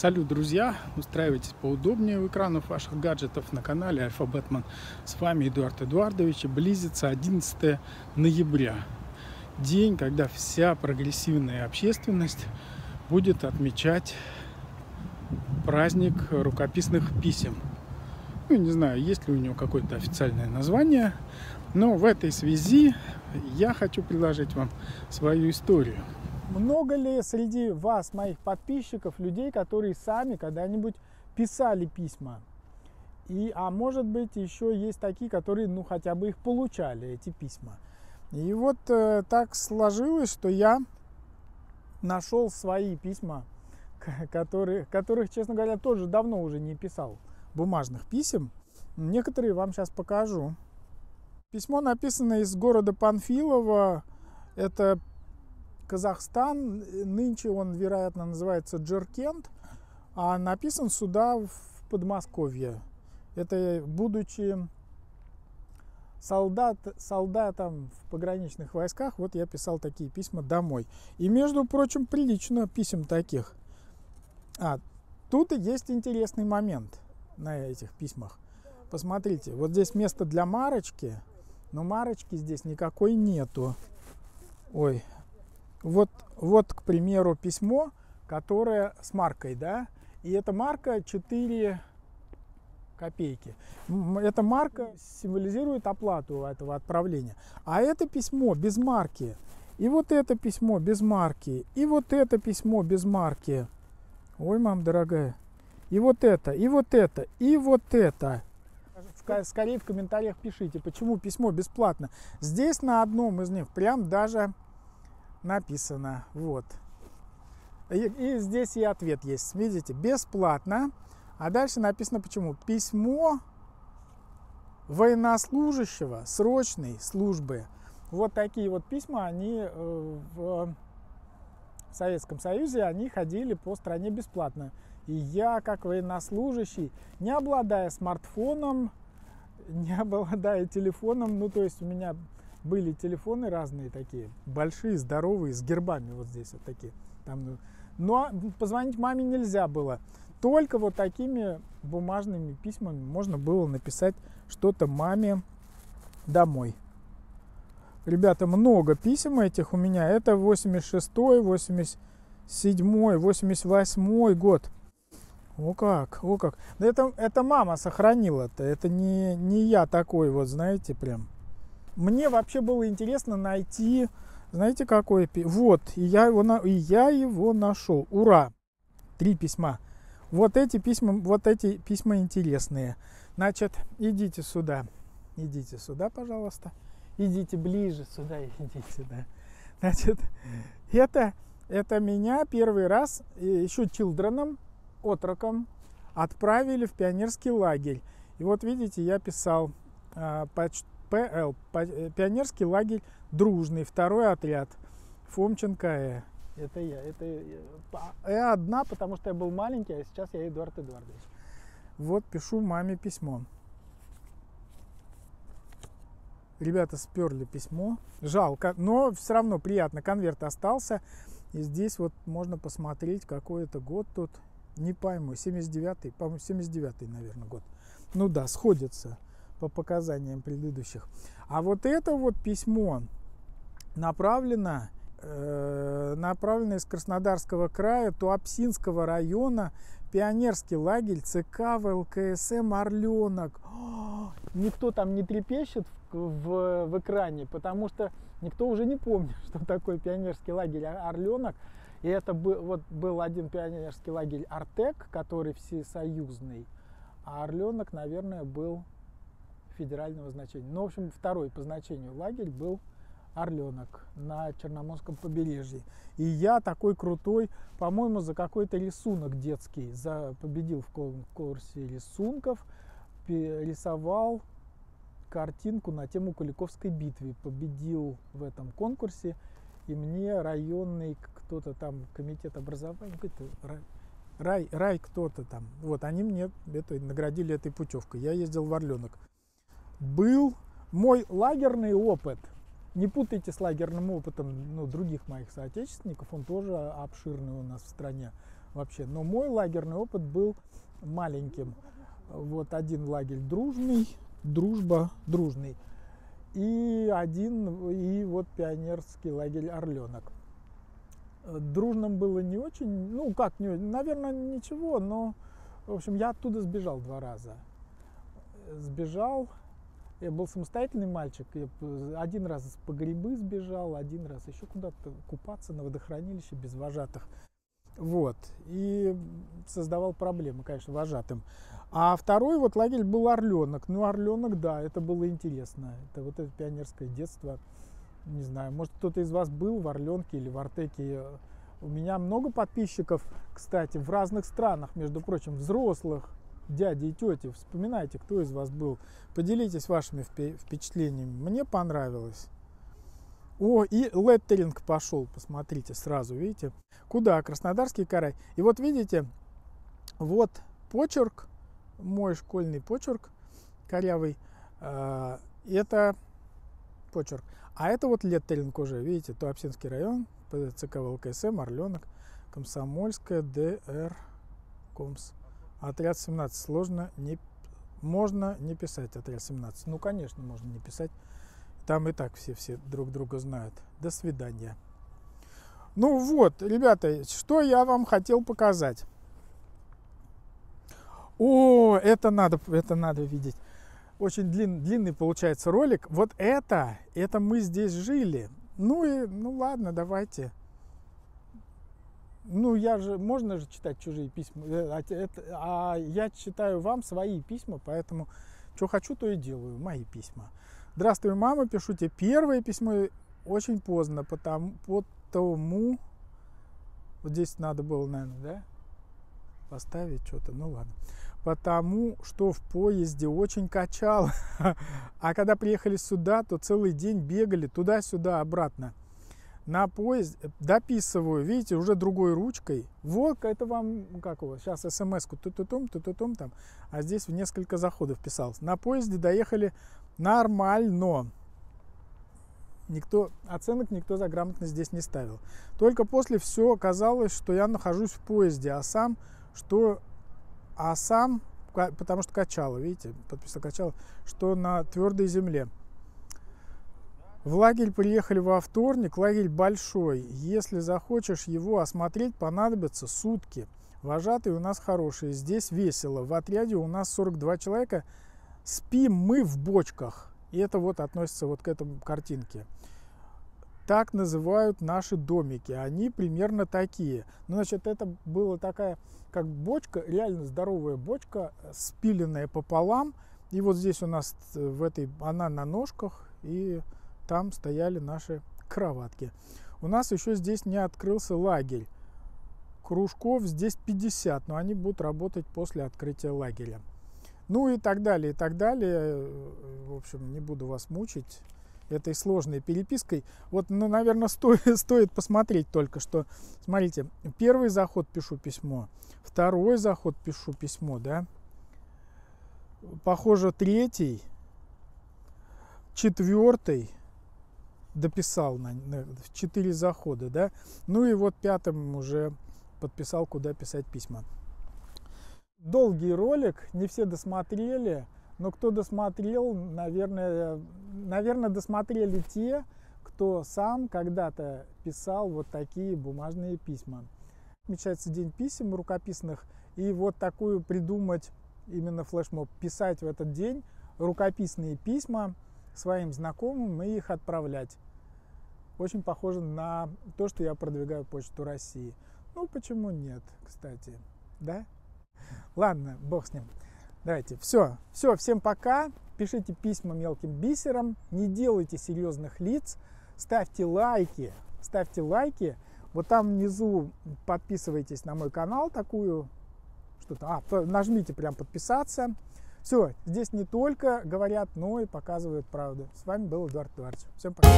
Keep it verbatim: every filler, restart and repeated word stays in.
Салют, друзья! Устраивайтесь поудобнее у экранов ваших гаджетов на канале AlphabetMan. С вами Эдуард Эдуардович. Близится одиннадцатое ноября. День, когда вся прогрессивная общественность будет отмечать праздник рукописных писем. Ну, не знаю, есть ли у него какое-то официальное название, но в этой связи я хочу предложить вам свою историю. Много ли среди вас, моих подписчиков, людей, которые сами когда-нибудь писали письма? И, а может быть, еще есть такие, которые, ну, хотя бы их получали, эти письма. И вот э, так сложилось, что я нашел свои письма, которые, которых, честно говоря, тоже давно уже не писал, бумажных писем. Некоторые вам сейчас покажу. Письмо написано из города Панфилова. Это Казахстан, нынче он, вероятно, называется Джиркент, а написан сюда, в Подмосковье. Это будучи солдат, солдатом в пограничных войсках, вот я писал такие письма домой. И, между прочим, прилично писем таких. А, тут и есть интересный момент на этих письмах. Посмотрите, вот здесь место для марочки, но марочки здесь никакой нету. Ой. Вот, вот, к примеру, письмо, которое с маркой, да, и эта марка четыре копейки. Эта марка символизирует оплату этого отправления. А это письмо без марки, и вот это письмо без марки, и вот это письмо без марки. Ой, мам дорогая. И вот это, и вот это, и вот это. Скорее в комментариях пишите, почему письмо бесплатно. Здесь на одном из них прям даже написано, вот. И, и здесь и ответ есть, видите, бесплатно. А дальше написано почему. Письмо военнослужащего срочной службы. Вот такие вот письма, они в Советском Союзе, они ходили по стране бесплатно. И я, как военнослужащий, не обладая смартфоном, не обладая телефоном, ну то есть у меня были телефоны разные такие, большие, здоровые, с гербами вот здесь вот такие. Там. Но позвонить маме нельзя было. Только вот такими бумажными письмами можно было написать что-то маме домой. Ребята, много писем этих у меня. Это восемьдесят шестой, восемьдесят седьмой, восемьдесят восьмой год. О как, о как. Да это, это мама сохранила-то. Это не, не я такой вот, знаете, прям. Мне вообще было интересно найти, знаете, какое письмо. Вот, и я, его, и я его нашел. Ура! Три письма. Вот эти письма, вот эти письма интересные. Значит, идите сюда. Идите сюда, пожалуйста. Идите ближе сюда, идите сюда. Значит, это, это меня первый раз еще чилдреном, отроком, отправили в пионерский лагерь. И вот, видите, я писал э, почти. ПЛ, пионерский лагерь Дружный, второй отряд, Фомченко Э. Это я, это Э одна, потому что я был маленький, а сейчас я Эдуард Эдуардович. Вот пишу маме письмо. Ребята сперли письмо, жалко, но все равно приятно, конверт остался. И здесь вот можно посмотреть, какой это год тут, не пойму, семьдесят девятый, по-моему, семьдесят девятый, наверное, год. Ну да, сходится по показаниям предыдущих. А вот это вот письмо направлено, э, направлено из Краснодарского края, Туапсинского района, пионерский лагерь ЦК ВЛКСМ «Орленок». О, никто там не трепещет в, в, в экране, потому что никто уже не помнит, что такое пионерский лагерь «Орленок». И это был, вот, был один пионерский лагерь «Артек», который всесоюзный, а «Орленок», наверное, был федерального значения. Ну, в общем, второй по значению лагерь был «Орленок» на Черноморском побережье. И я такой крутой, по-моему, за какой-то рисунок детский, за, победил в конкурсе рисунков, рисовал картинку на тему Куликовской битвы, победил в этом конкурсе, и мне районный кто-то там, комитет образования, рай, рай кто-то там, вот, они мне это, наградили этой путевкой, я ездил в «Орленок». Был мой лагерный опыт. Не путайте с лагерным опытом, ну, других моих соотечественников, он тоже обширный у нас в стране. вообще. Но мой лагерный опыт был маленьким. Вот один лагерь дружный, дружба дружный. И один, и вот пионерский лагерь «Орленок». Дружным было не очень, ну как, не, наверное, ничего, но, в общем, я оттуда сбежал два раза. Сбежал, я был самостоятельный мальчик, я один раз по грибы сбежал, один раз еще куда-то купаться на водохранилище без вожатых. Вот, и создавал проблемы, конечно, вожатым. А второй вот лагерь был «Орленок». Ну, «Орленок», да, это было интересно. Это вот это пионерское детство. Не знаю, может, кто-то из вас был в «Орленке» или в «Артеке». У меня много подписчиков, кстати, в разных странах, между прочим, взрослых, дяди и тети. Вспоминайте, кто из вас был. Поделитесь вашими впечатлениями. Мне понравилось. О, и леттеринг пошел, посмотрите, сразу, видите? Куда? Краснодарский край. И вот видите, вот почерк, мой школьный почерк, корявый, э, это почерк. А это вот леттеринг уже, видите, Туапсинский район, ЦК ВЛКСМ, Орленок, Комсомольская, ДР, Комс. Отряд семнадцать, сложно, не, можно не писать отряд семнадцать. Ну, конечно, можно не писать. Там и так все-все друг друга знают. До свидания. Ну вот, ребята, что я вам хотел показать. О, это надо, это надо видеть. Очень длин, длинный получается ролик. Вот это, это мы здесь жили. Ну и, ну ладно, давайте. Ну я же, можно же читать чужие письма. Это, а я читаю вам свои письма, поэтому что хочу, то и делаю. Мои письма. Здравствуй, мама, пишу тебе первое письмо очень поздно, потому, потому... Вот здесь надо было, наверное, да? Поставить что-то, ну ладно. Потому что в поезде очень качало. А когда приехали сюда, то целый день бегали туда-сюда, обратно. На поезд дописываю, видите, уже другой ручкой. Вот, это вам, как у вас, сейчас смс-ку, ту-ту-тум, ту-ту-тум, там. А здесь в несколько заходов писалось. На поезде доехали... Нормально. Никто, оценок никто за грамотность здесь не ставил. Только после все оказалось, что я нахожусь в поезде, а сам, что, а сам, потому что качало, видите, подписал качало, что на твердой земле. В лагерь приехали во вторник, лагерь большой. Если захочешь его осмотреть, понадобятся сутки. Вожатые у нас хорошие, здесь весело. В отряде у нас сорок два человека. Спим мы в бочках. И это вот относится вот к этому картинке. Так называют наши домики. Они примерно такие. Ну, значит, это была такая, как бочка, реально здоровая бочка, спиленная пополам. И вот здесь у нас в этой, она на ножках, и там стояли наши кроватки. У нас еще здесь не открылся лагерь. Кружков здесь пятьдесят, но они будут работать после открытия лагеря. Ну и так далее, и так далее. В общем, не буду вас мучить этой сложной перепиской. Вот, ну, наверное, стоит, стоит посмотреть только что. Смотрите, первый заход пишу письмо, второй заход пишу письмо, да. Похоже, третий, четвертый дописал на, на четыре захода, да. Ну и вот пятым уже подписал, куда писать письма. Долгий ролик, не все досмотрели, но кто досмотрел, наверное, наверное, досмотрели те, кто сам когда-то писал вот такие бумажные письма. Отмечается День писем рукописных, и вот такую придумать, именно флешмоб, писать в этот день рукописные письма своим знакомым и их отправлять. Очень похоже на то, что я продвигаю Почту России. Ну, почему нет, кстати, да? Ладно, бог с ним. Давайте, все, все, всем пока. Пишите письма мелким бисером, не делайте серьезных лиц, ставьте лайки, ставьте лайки. Вот там внизу подписывайтесь на мой канал, такую что-то. А, нажмите прям подписаться. Все, здесь не только говорят, но и показывают правду. С вами был Эдуард Тварцю. Всем пока.